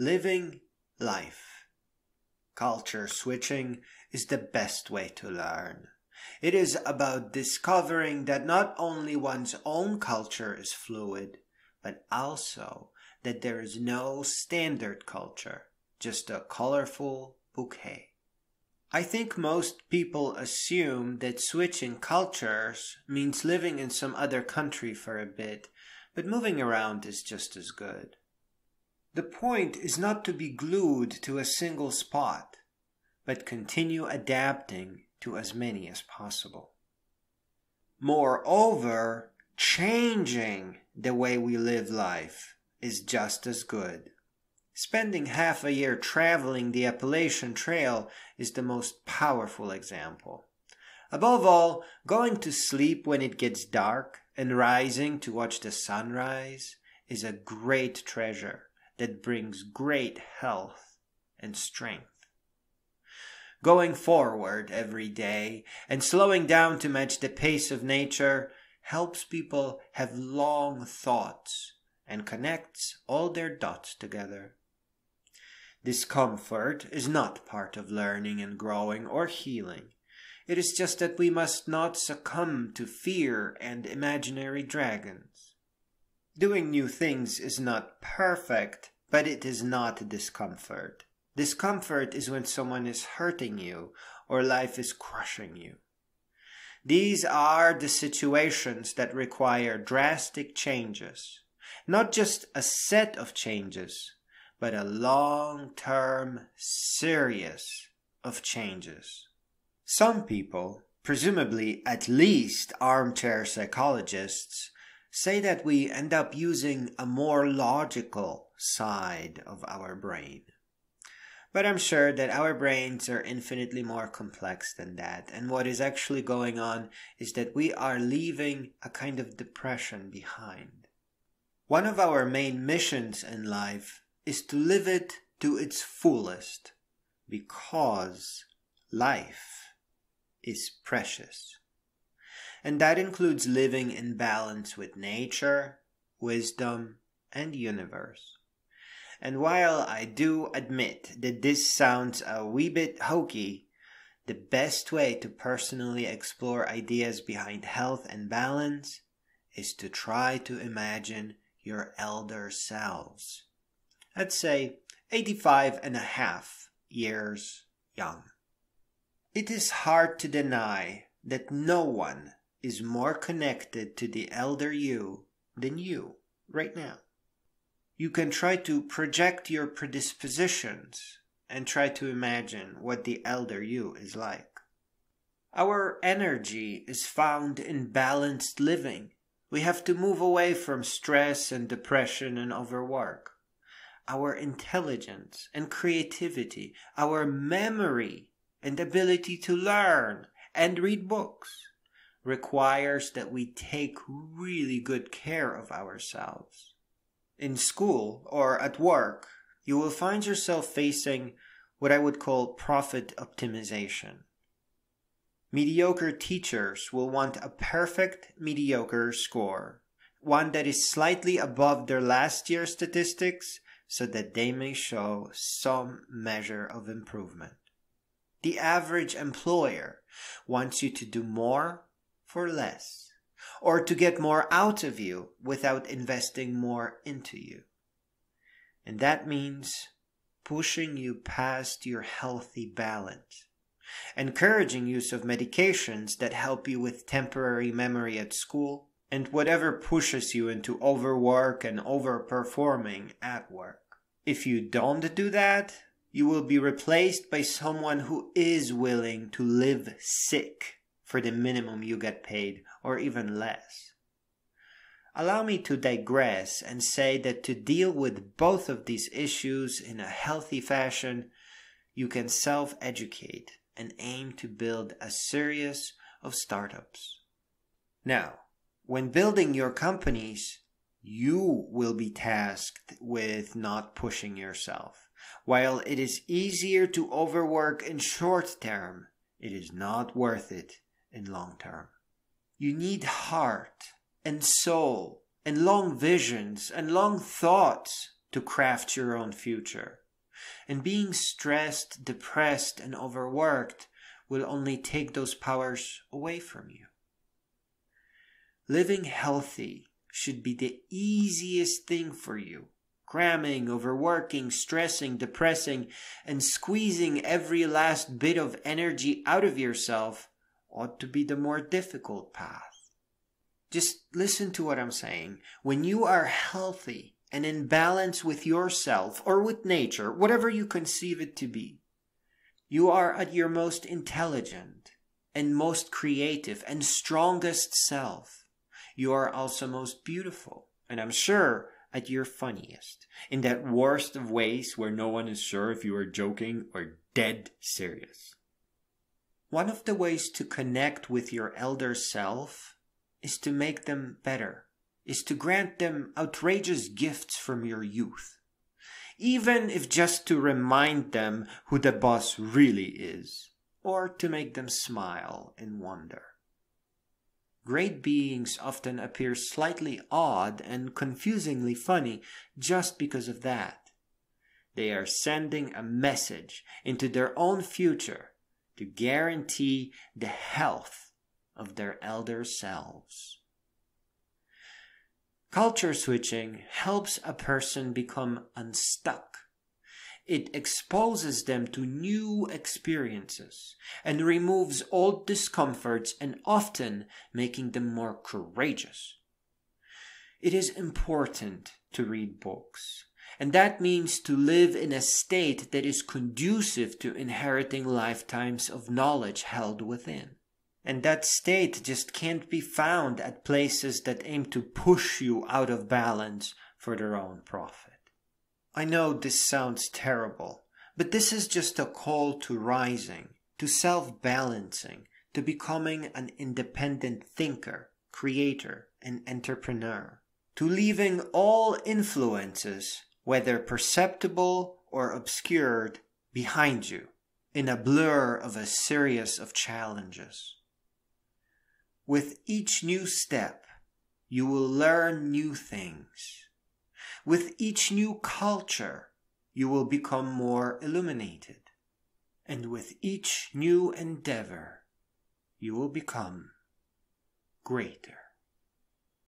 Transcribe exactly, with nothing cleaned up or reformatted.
Living life. Culture switching is the best way to learn. It is about discovering that not only one's own culture is fluid, but also that there is no standard culture, just a colorful bouquet. I think most people assume that switching cultures means living in some other country for a bit, but moving around is just as good. The point is not to be glued to a single spot, but continue adapting to as many as possible. Moreover, changing the way we live life is just as good. Spending half a year traveling the Appalachian Trail is the most powerful example. Above all, going to sleep when it gets dark and rising to watch the sunrise is a great treasure that brings great health and strength. Going forward every day and slowing down to match the pace of nature helps people have long thoughts and connects all their dots together. Discomfort is not part of learning and growing or healing. It is just that we must not succumb to fear and imaginary dragons. Doing new things is not perfect, but it is not discomfort. Discomfort is when someone is hurting you or life is crushing you. These are the situations that require drastic changes. Not just a set of changes, but a long-term series of changes. Some people, presumably at least armchair psychologists, say that we end up using a more logical side of our brain. But I'm sure that our brains are infinitely more complex than that, and what is actually going on is that we are leaving a kind of depression behind. One of our main missions in life is to live it to its fullest, because life is precious. And that includes living in balance with nature, wisdom, and universe. And while I do admit that this sounds a wee bit hokey, the best way to personally explore ideas behind health and balance is to try to imagine your elder selves. I'd say eighty-five and a half years young. It is hard to deny that no one is more connected to the elder you than you right now. You can try to project your predispositions and try to imagine what the elder you is like. Our energy is found in balanced living. We have to move away from stress and depression and overwork. Our intelligence and creativity, our memory and ability to learn and read books requires that we take really good care of ourselves. In school or at work, you will find yourself facing what I would call profit optimization. Mediocre teachers will want a perfect mediocre score, one that is slightly above their last year's statistics so that they may show some measure of improvement. The average employer wants you to do more for less, or to get more out of you without investing more into you. And that means pushing you past your healthy balance, encouraging use of medications that help you with temporary memory at school, and whatever pushes you into overwork and overperforming at work. If you don't do that, you will be replaced by someone who is willing to live sick for the minimum you get paid, or even less. Allow me to digress and say that to deal with both of these issues in a healthy fashion, you can self-educate and aim to build a series of startups. Now, when building your companies, you will be tasked with not pushing yourself. While it is easier to overwork in short term, it is not worth it in long term. You need heart and soul and long visions and long thoughts to craft your own future. And being stressed, depressed, and overworked will only take those powers away from you. Living healthy should be the easiest thing for you. Cramming, overworking, stressing, depressing, and squeezing every last bit of energy out of yourself ought to be the more difficult path. Just listen to what I'm saying. When you are healthy and in balance with yourself or with nature, whatever you conceive it to be, you are at your most intelligent and most creative and strongest self. You are also most beautiful, and I'm sure at your funniest, in that worst of ways where no one is sure if you are joking or dead serious. One of the ways to connect with your elder self is to make them better, is to grant them outrageous gifts from your youth, even if just to remind them who the boss really is, or to make them smile and wonder. Great beings often appear slightly odd and confusingly funny just because of that. They are sending a message into their own future to guarantee the health of their elder selves. Culture switching helps a person become unstuck. It exposes them to new experiences and removes old discomforts, and often making them more courageous. It is important to read books, and that means to live in a state that is conducive to inheriting lifetimes of knowledge held within. And that state just can't be found at places that aim to push you out of balance for their own profit. I know this sounds terrible, but this is just a call to rising, to self-balancing, to becoming an independent thinker, creator, and entrepreneur, to leaving all influences, whether perceptible or obscured, behind you, in a blur of a series of challenges. With each new step, you will learn new things. With each new culture, you will become more illuminated. And with each new endeavor, you will become greater.